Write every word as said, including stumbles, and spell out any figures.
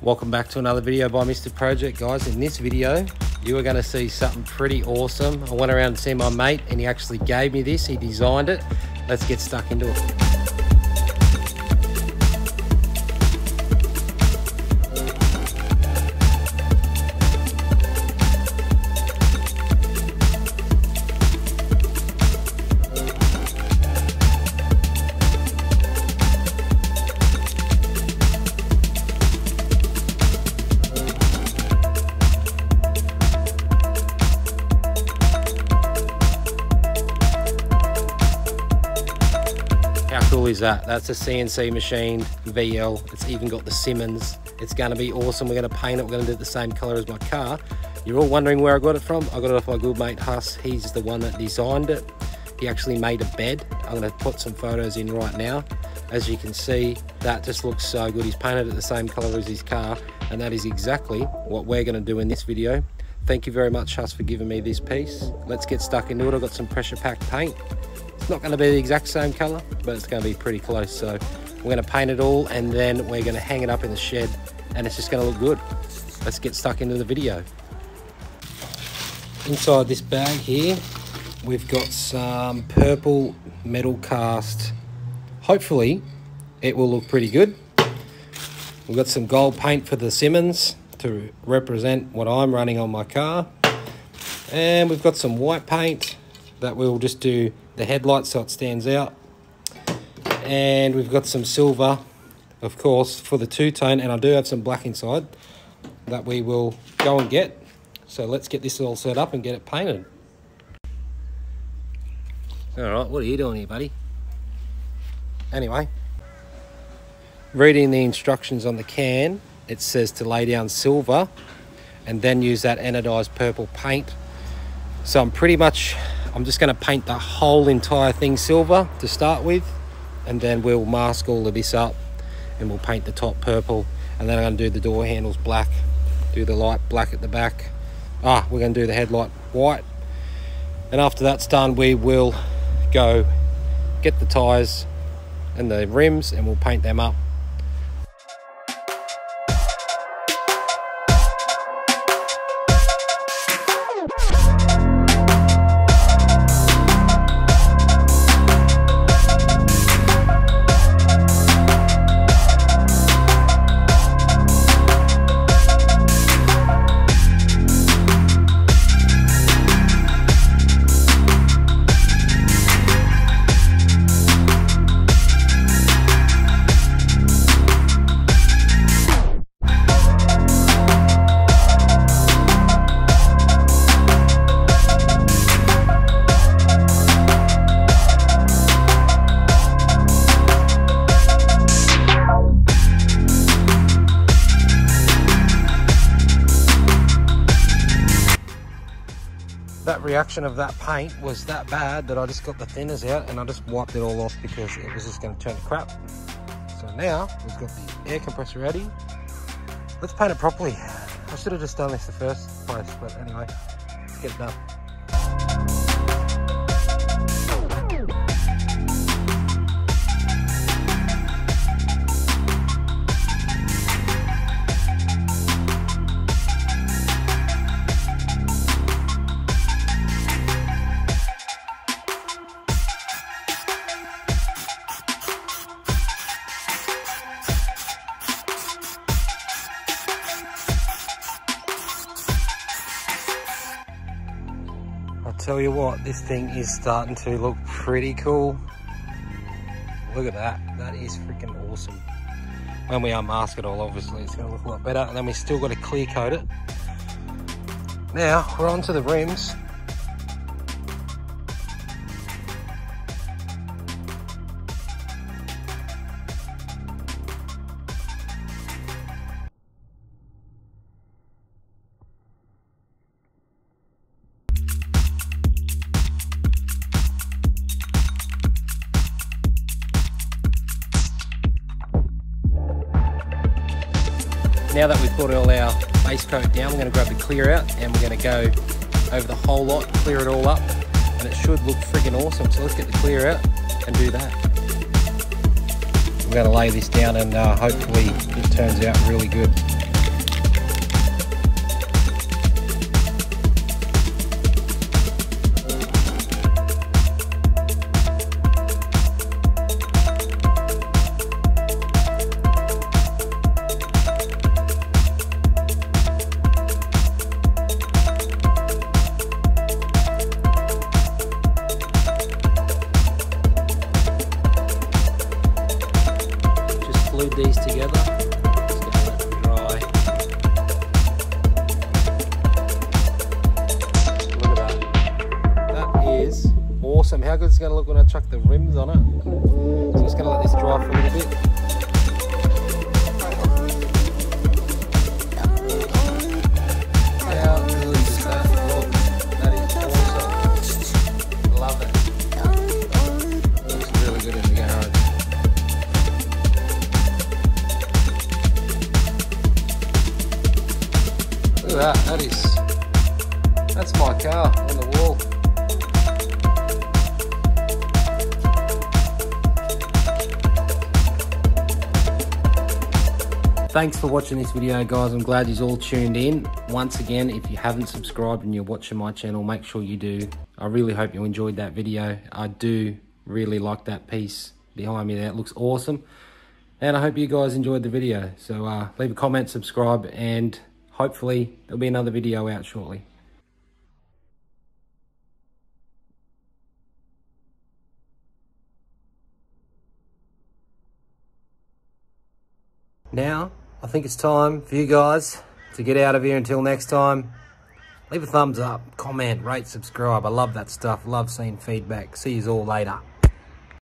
Welcome back to another video by Mister Project Guys. In this video you are going to see something pretty awesome. I went around to see my mate and he actually gave me this. He designed it. Let's get stuck into it. How cool is that? That's a C N C machine V L. It's even got the Simmons. It's going to be awesome. We're going to paint it. We're going to do it the same color as my car. You're all wondering where I got it from. I got it off my good mate Huss. He's the one that designed it. He actually made a bed. I'm going to put some photos in right now. As you can see, that just looks so good. He's painted it the same color as his car, and that is exactly what we're going to do in this video. Thank you very much, Huss, for giving me this piece. Let's get stuck into it. I've got some pressure packed paint. It's not going to be the exact same color, but it's going to be pretty close. So we're going to paint it all and then we're going to hang it up in the shed and it's just going to look good. Let's get stuck into the video. Inside this bag here, we've got some purple metal cast. Hopefully it will look pretty good. We've got some gold paint for the Simmons to represent what I'm running on my car. And we've got some white paint that we'll just do the headlights so it stands out, and we've got some silver of course for the two-tone, and I do have some black inside that we will go and get. So let's get this all set up and get it painted. All right, what are you doing here, buddy? Anyway, reading the instructions on the can, it says to lay down silver and then use that anodized purple paint. So I'm pretty much I'm just going to paint the whole entire thing silver to start with, and then we'll mask all of this up and we'll paint the top purple, and then I'm going to do the door handles black, do the light black at the back. Ah, we're going to do the headlight white, and after that's done we will go get the tyres and the rims and we'll paint them up. That reaction of that paint was that bad that I just got the thinners out and I just wiped it all off because it was just going to turn to crap. So now we've got the air compressor ready. Let's paint it properly. I should have just done this the first place, but anyway, let's get it done. Tell you what, this thing is starting to look pretty cool. Look at that, that is freaking awesome. When we unmask it all, obviously it's gonna look a lot better, and then we still got to clear coat it. Now we're on to the rims. Now that we've got all our base coat down, we're going to grab the clear out and we're going to go over the whole lot, clear it all up, and it should look freaking awesome. So let's get the clear out and do that. We're going to lay this down and uh, hopefully it turns out really good. it's going to look when I chuck the rims on it. So I'm just going to let this dry for a little bit. That, that is, that's my car on the wall. Thanks for watching this video, guys. I'm glad you're all tuned in. Once again, if you haven't subscribed and you're watching my channel, make sure you do. I really hope you enjoyed that video. I do really like that piece behind me there. It looks awesome. And I hope you guys enjoyed the video. So uh, leave a comment, subscribe, and hopefully, there'll be another video out shortly. Now, I think it's time for you guys to get out of here. Until next time, leave a thumbs up, comment, rate, subscribe. I love that stuff. Love seeing feedback. See you all later.